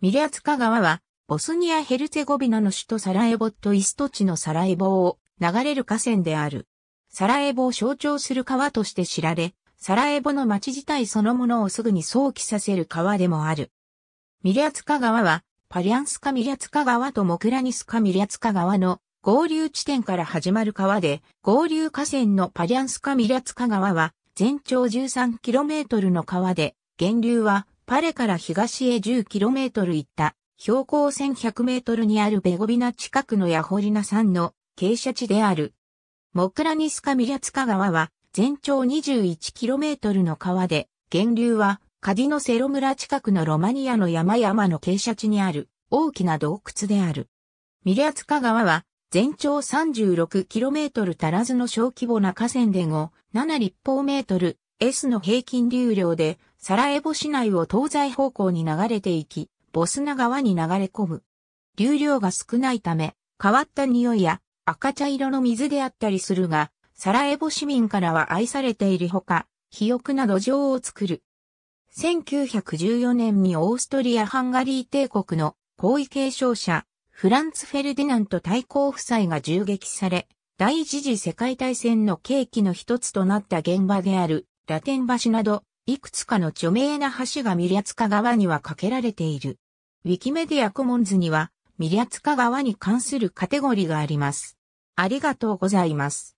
ミリャツカ川は、ボスニア・ヘルツェゴビナの首都サラエボとイストチのサラエボを流れる河川である。サラエボを象徴する川として知られ、サラエボの町自体そのものをすぐに想起させる川でもある。ミリャツカ川は、パリャンスカ・ミリャツカ川とモクラニスカ・ミリャツカ川の合流地点から始まる川で、合流河川のパリャンスカ・ミリャツカ川は、全長 13km の川で、源流は、パレから東へ 10km 行った、標高 1100m にあるベゴビナ近くのヤホリナ山の傾斜地である。モクラニスカ・ミリャツカ川は全長 21km の川で、源流はカディノセロ村近くのロマニアの山々の傾斜地にある大きな洞窟である。ミリャツカ川は全長 36km 足らずの小規模な河川で 5.7 立方メートル S の平均流量で、サラエボ市内を東西方向に流れていき、ボスナ川に流れ込む。流量が少ないため、変わった匂いや赤茶色の水であったりするが、サラエボ市民からは愛されているほか、肥沃な土壌を作る。1914年にオーストリア・ハンガリー帝国の皇位継承者、フランツ・フェルディナント大公夫妻が銃撃され、第一次世界大戦の契機の一つとなった現場であるラテン橋など、いくつかの著名な橋がミリャツカ川には架けられている。ウィキメディアコモンズにはミリャツカ川に関するカテゴリーがあります。ありがとうございます。